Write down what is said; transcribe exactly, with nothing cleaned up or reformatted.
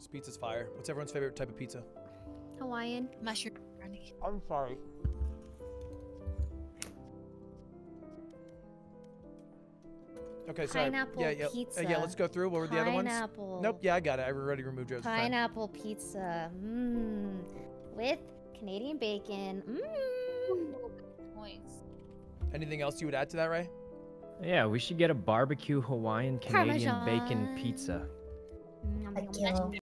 This pizza's fire. What's everyone's favorite type of pizza? Hawaiian. Mushroom. I'm sorry. Okay, so pineapple yeah, yeah, pizza. Uh, yeah, let's go through. What were the other ones? Pineapple. Nope. Yeah, I got it. I already removed Joe's. Pineapple fine. Pizza. Mmm. With Canadian bacon. Mmm. Anything else you would add to that, Ray? Yeah, we should get a barbecue Hawaiian Canadian Parmesan. Bacon pizza. Thank you.